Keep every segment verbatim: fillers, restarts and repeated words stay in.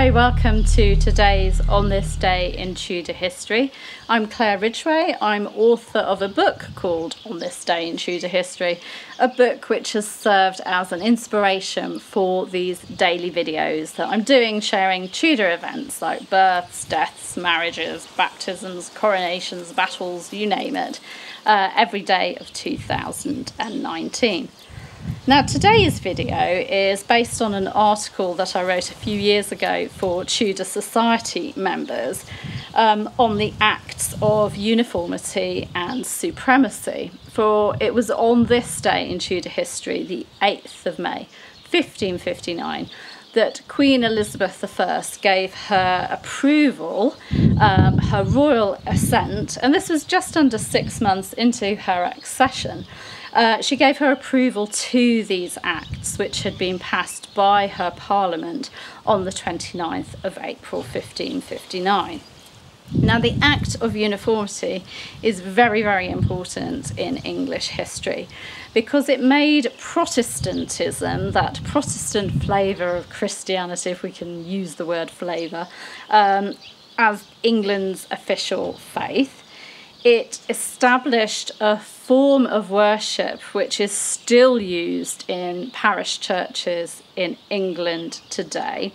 Hello, welcome to today's On This Day in Tudor History. I'm Claire Ridgway. I'm author of a book called On This Day in Tudor History, a book which has served as an inspiration for these daily videos that I'm doing sharing Tudor events like births, deaths, marriages, baptisms, coronations, battles, you name it, uh, every day of two thousand nineteen. Now, today's video is based on an article that I wrote a few years ago for Tudor Society members um, on the Acts of Uniformity and Supremacy. For it was on this day in Tudor history, the eighth of May fifteen fifty-nine, that Queen Elizabeth the First gave her approval, um, her royal assent, and this was just under six months into her accession. Uh, she gave her approval to these acts, which had been passed by her Parliament on the twenty-ninth of April fifteen fifty-nine. Now, the Act of Uniformity is very, very important in English history because it made Protestantism, that Protestant flavour of Christianity, if we can use the word flavour, um, as England's official faith. It established a form of worship which is still used in parish churches in England today.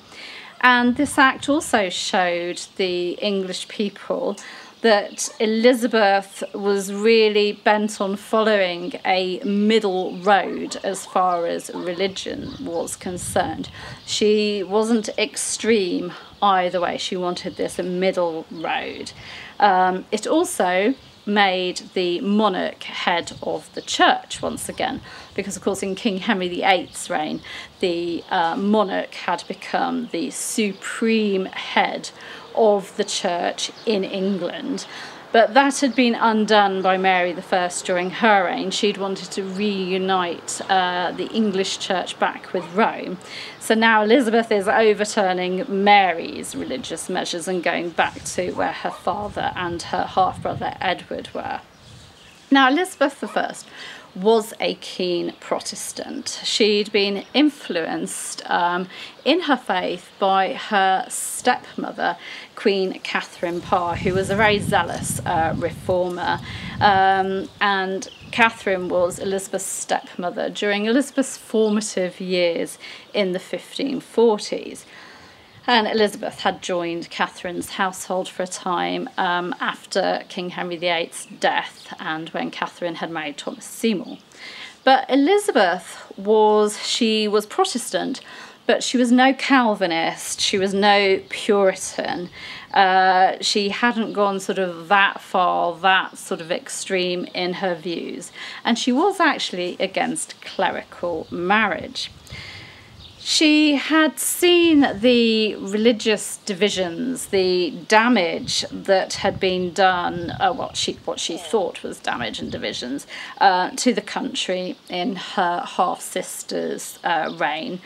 And this act also showed the English people that Elizabeth was really bent on following a middle road as far as religion was concerned. She wasn't extreme either way. She wanted this middle road. Um, it also made the monarch head of the church once again, because of course in King Henry the eighth's reign, the uh, monarch had become the supreme head of the church in England. But that had been undone by Mary the First during her reign. She'd wanted to reunite uh, the English church back with Rome. So now Elizabeth is overturning Mary's religious measures and going back to where her father and her half-brother Edward were. Now, Elizabeth the First was a keen Protestant. She'd been influenced um, in her faith by her stepmother, Queen Catherine Parr, who was a very zealous uh, reformer. Um, and Catherine was Elizabeth's stepmother during Elizabeth's formative years in the fifteen forties. And Elizabeth had joined Catherine's household for a time um, after King Henry the eighth's death and when Catherine had married Thomas Seymour. But Elizabeth was, she was Protestant, but she was no Calvinist, she was no Puritan. Uh, she hadn't gone sort of that far, that sort of extreme in her views. And she was actually against clerical marriage. She had seen the religious divisions, the damage that had been done, uh, what she what she thought was damage and divisions, uh, to the country in her half-sister's uh, reign.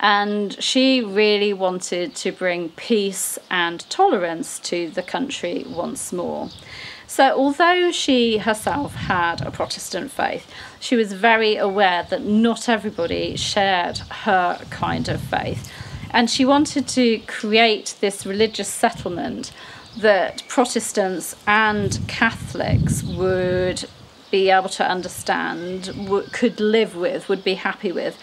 And she really wanted to bring peace and tolerance to the country once more. So although she herself had a Protestant faith, she was very aware that not everybody shared her kind of faith. And she wanted to create this religious settlement that Protestants and Catholics would be able to understand, could live with, would be happy with.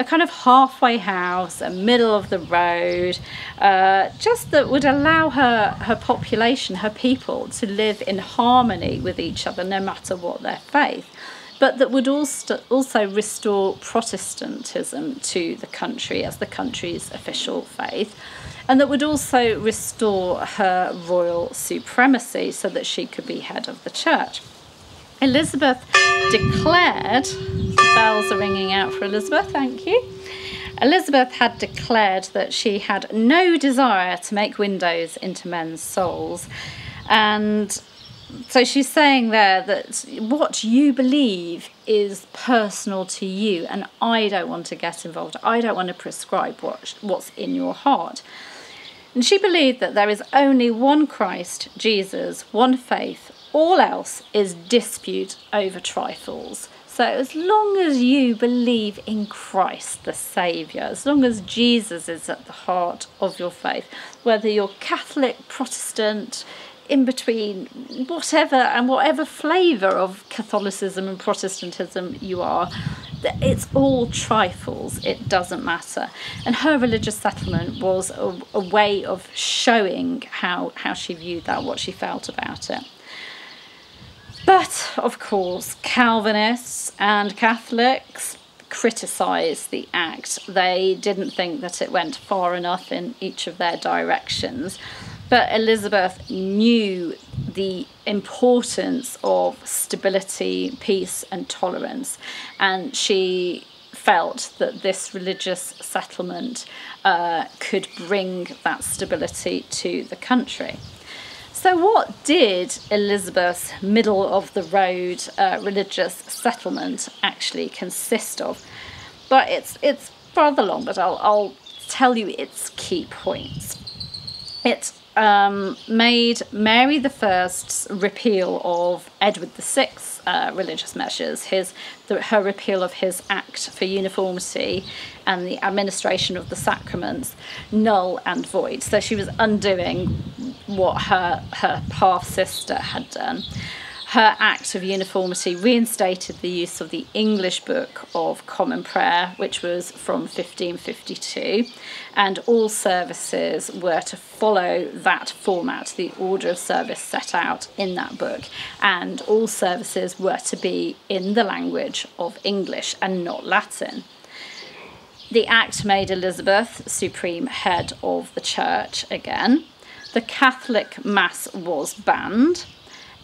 A kind of halfway house, a middle of the road, uh, just that would allow her, her population, her people, to live in harmony with each other, no matter what their faith, but that would also, also restore Protestantism to the country as the country's official faith, and that would also restore her royal supremacy so that she could be head of the church. Elizabeth declared, the bells are ringing out for Elizabeth, thank you. Elizabeth had declared that she had no desire to make windows into men's souls. And so she's saying there that what you believe is personal to you, and I don't want to get involved. I don't want to prescribe what, what's in your heart. And she believed that there is only one Christ, Jesus, one faith. All else is dispute over trifles. So as long as you believe in Christ the Saviour, as long as Jesus is at the heart of your faith, whether you're Catholic, Protestant, in between, whatever, and whatever flavour of Catholicism and Protestantism you are, it's all trifles, it doesn't matter. And her religious settlement was a, a way of showing how, how she viewed that, what she felt about it. But, of course, Calvinists and Catholics criticised the Act. They didn't think that it went far enough in each of their directions. But Elizabeth knew the importance of stability, peace and tolerance, and she felt that this religious settlement uh, could bring that stability to the country. So what did Elizabeth's middle-of-the-road uh, religious settlement actually consist of? But it's, it's rather long, but I'll, I'll tell you its key points. It Um, made Mary the First's repeal of Edward the Sixth uh, religious measures, his, the, her repeal of his Act for Uniformity and the administration of the sacraments, null and void. So she was undoing what her, her half-sister had done. Her Act of Uniformity reinstated the use of the English Book of Common Prayer, which was from fifteen fifty-two, and all services were to follow that format, the order of service set out in that book, and all services were to be in the language of English and not Latin. The Act made Elizabeth supreme head of the church again. The Catholic Mass was banned.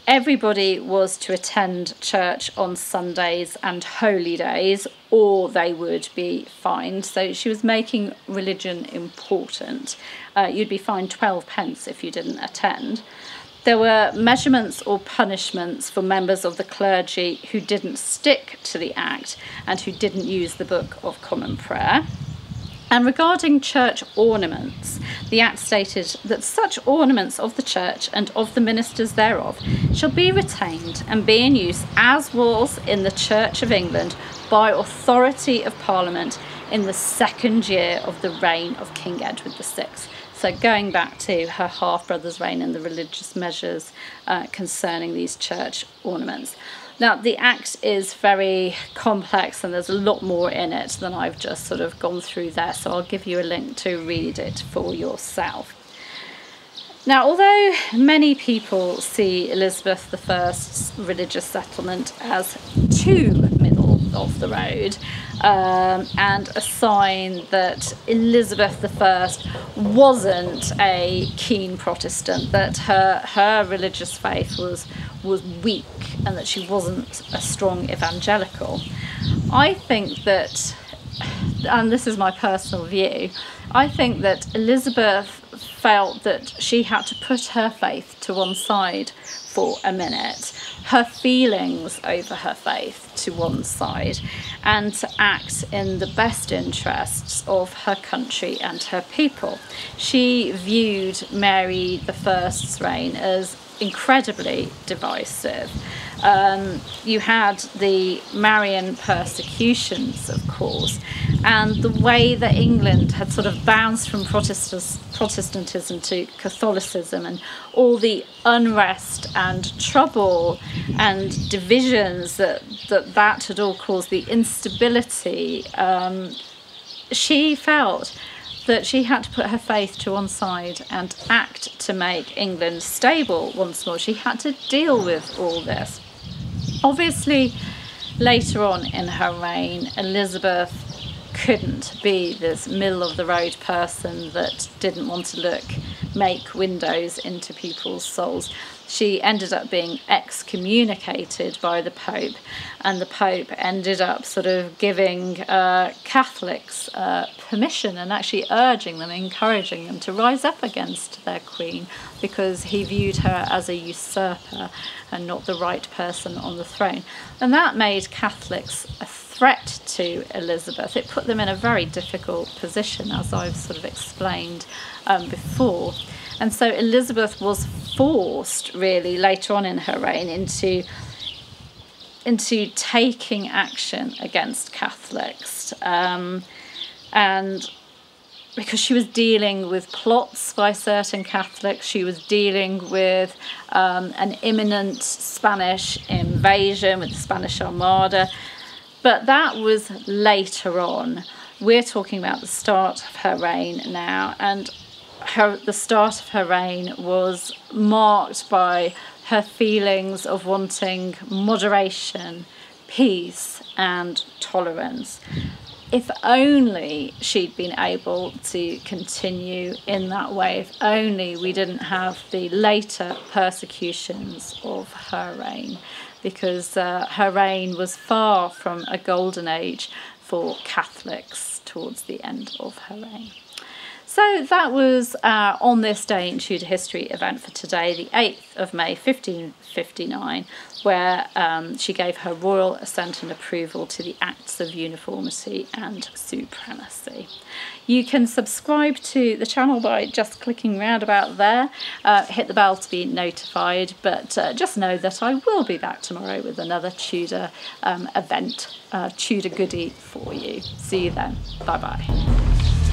Everybody was to attend church on Sundays and holy days, or they would be fined. So she was making religion important. Uh, you'd be fined twelve pence if you didn't attend. There were measurements or punishments for members of the clergy who didn't stick to the Act and who didn't use the Book of Common Prayer. And regarding church ornaments, the Act stated that such ornaments of the church and of the ministers thereof shall be retained and be in use as was in the Church of England by authority of Parliament in the second year of the reign of King Edward the Sixth. So going back to her half-brother's reign and the religious measures uh, concerning these church ornaments. Now, the Act is very complex and there's a lot more in it than I've just sort of gone through there, so I'll give you a link to read it for yourself. Now, although many people see Elizabeth the First's religious settlement as too middle of the road um, and a sign that Elizabeth the First wasn't a keen Protestant, that her, her religious faith was was weak and that she wasn't a strong evangelical, I think that, and this is my personal view, I think that Elizabeth felt that she had to put her faith to one side for a minute, her feelings over her faith to one side, and to act in the best interests of her country and her people. She viewed Mary the First's reign as incredibly divisive. Um, you had the Marian persecutions, of course, and the way that England had sort of bounced from Protestant Protestantism to Catholicism, and all the unrest and trouble and divisions that that, that had all caused, the instability. Um, she felt that she had to put her faith to one side and act to make England stable once more. She had to deal with all this. Obviously, later on in her reign, Elizabeth couldn't be this middle-of-the-road person that didn't want to look, make windows into people's souls. She ended up being excommunicated by the Pope, and the Pope ended up sort of giving uh, Catholics uh, permission and actually urging them, encouraging them to rise up against their Queen, because he viewed her as a usurper and not the right person on the throne. And that made Catholics a threat to Elizabeth. It put them in a very difficult position, as I've sort of explained um, before. And so Elizabeth was forced, really, later on in her reign into into taking action against Catholics, um, and because she was dealing with plots by certain Catholics, she was dealing with um, an imminent Spanish invasion with the Spanish Armada, but that was later on. We're talking about the start of her reign now, and her, the start of her reign was marked by her feelings of wanting moderation, peace, and tolerance. If only she'd been able to continue in that way, if only we didn't have the later persecutions of her reign, because uh, her reign was far from a golden age for Catholics towards the end of her reign. So that was uh, On This Day in Tudor History event for today, the eighth of May fifteen fifty-nine, where um, she gave her royal assent and approval to the Acts of Uniformity and Supremacy. You can subscribe to the channel by just clicking round about there. Uh, hit the bell to be notified, but uh, just know that I will be back tomorrow with another Tudor um, event, uh, Tudor goodie for you. See you then. Bye-bye.